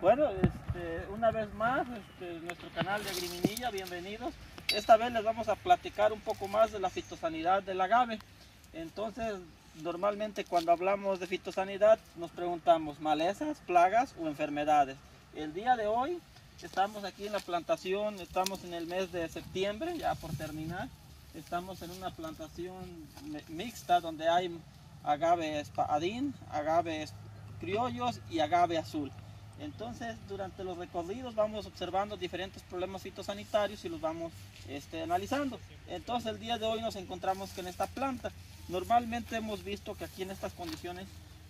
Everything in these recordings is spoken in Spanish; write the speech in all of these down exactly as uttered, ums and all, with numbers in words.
Bueno, este, una vez más, este, nuestro canal de Agriminilla, bienvenidos. Esta vez les vamos a platicar un poco más de la fitosanidad del agave. Entonces, normalmente cuando hablamos de fitosanidad nos preguntamos malezas, plagas o enfermedades. El día de hoy estamos aquí en la plantación, estamos en el mes de septiembre, ya por terminar. Estamos en una plantación mixta donde hay agave espadín, agave criollos y agave azul. Entonces, durante los recorridos vamos observando diferentes problemas fitosanitarios y los vamos este, analizando. Entonces, el día de hoy nos encontramos que en esta planta, normalmente hemos visto que aquí en estas condiciones,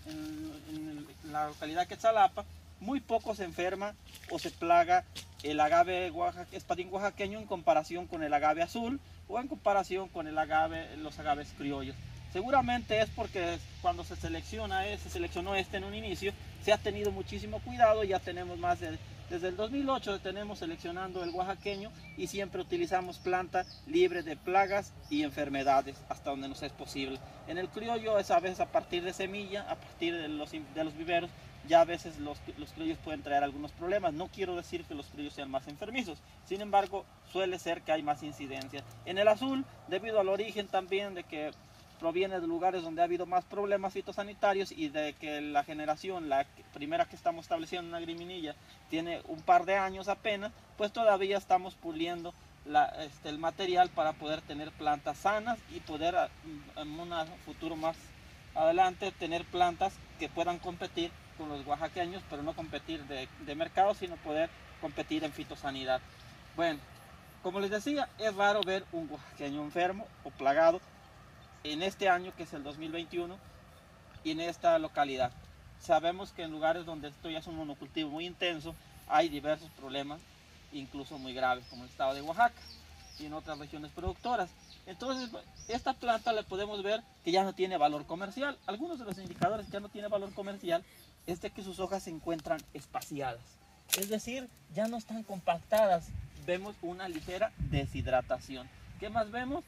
en, en, en la localidad de Quetzalapa, muy poco se enferma o se plaga el agave espadín oaxaqueño en comparación con el agave azul o en comparación con el agave, los agaves criollos. Seguramente es porque cuando se selecciona, se seleccionó este en un inicio, se ha tenido muchísimo cuidado. Ya tenemos más de, desde el dos mil ocho tenemos seleccionando el oaxaqueño y siempre utilizamos planta libre de plagas y enfermedades hasta donde nos es posible. En el criollo es a veces a partir de semilla, a partir de los, de los viveros, ya a veces los, los criollos pueden traer algunos problemas. No quiero decir que los criollos sean más enfermizos, sin embargo suele ser que hay más incidencia. En el azul, debido al origen también de que proviene de lugares donde ha habido más problemas fitosanitarios y de que la generación, la primera que estamos estableciendo en Agriminilla, tiene un par de años apenas, pues todavía estamos puliendo la, este, el material para poder tener plantas sanas y poder en un futuro más adelante tener plantas que puedan competir con los oaxaqueños, pero no competir de, de mercado, sino poder competir en fitosanidad. Bueno, como les decía, es raro ver un oaxaqueño enfermo o plagado en este año, que es el dos mil veintiuno, y en esta localidad. Sabemos que en lugares donde esto ya es un monocultivo muy intenso, hay diversos problemas, incluso muy graves, como el estado de Oaxaca y en otras regiones productoras. Entonces, esta planta la podemos ver que ya no tiene valor comercial. Algunos de los indicadores que ya no tiene valor comercial es de que sus hojas se encuentran espaciadas, es decir, ya no están compactadas. Vemos una ligera deshidratación. ¿Qué más vemos?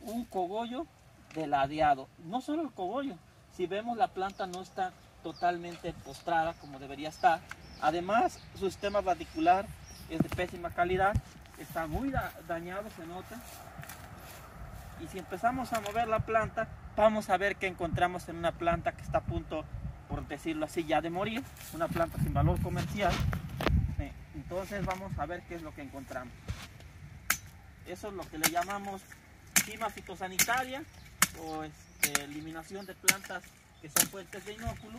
Un cogollo deladeado. No solo el cogollo, si vemos la planta no está totalmente postrada como debería estar. Además, su sistema radicular es de pésima calidad, está muy da dañado, se nota. Y si empezamos a mover la planta, vamos a ver que encontramos en una planta que está a punto, por decirlo así, ya de morir, una planta sin valor comercial. Entonces vamos a ver qué es lo que encontramos. Eso es lo que le llamamos cima fitosanitaria o este, eliminación de plantas que son fuentes de inóculo.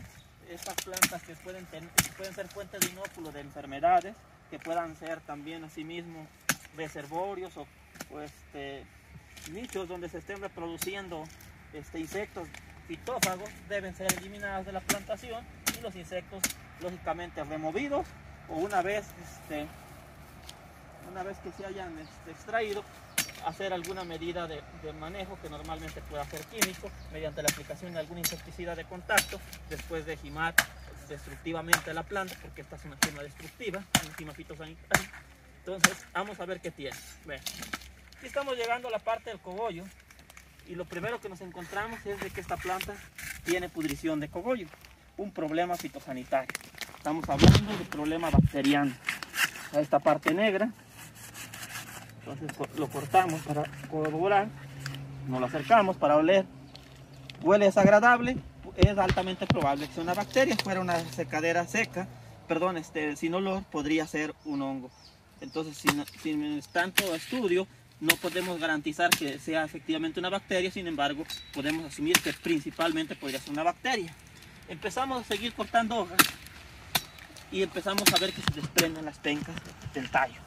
Estas plantas que pueden, tener, pueden ser fuentes de inóculo de enfermedades, que puedan ser también asimismo reservorios o, o este, nichos donde se estén reproduciendo este, insectos fitófagos, deben ser eliminados de la plantación y los insectos lógicamente removidos, o una vez, este, una vez que se hayan este, extraído, hacer alguna medida de, de manejo que normalmente pueda ser químico, mediante la aplicación de algún insecticida de contacto después de gimar destructivamente la planta, porque esta es una gima destructiva, una gima fitosanitaria. Entonces vamos a ver qué tiene. Bueno, aquí estamos llegando a la parte del cogollo y lo primero que nos encontramos es de que esta planta tiene pudrición de cogollo, un problema fitosanitario. Estamos hablando de problema bacteriano. Esta parte negra, entonces lo cortamos para corroborar, nos lo acercamos para oler, huele desagradable, es altamente probable que sea una bacteria. Fuera una secadera seca, perdón, este, sin olor, podría ser un hongo. Entonces, sin, sin tanto estudio, no podemos garantizar que sea efectivamente una bacteria, sin embargo, podemos asumir que principalmente podría ser una bacteria. Empezamos a seguir cortando hojas y empezamos a ver que se desprenden las pencas del tallo.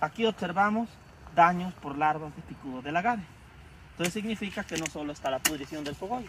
Aquí observamos daños por larvas de picudo del agave. Entonces significa que no solo está la pudrición del cogollo,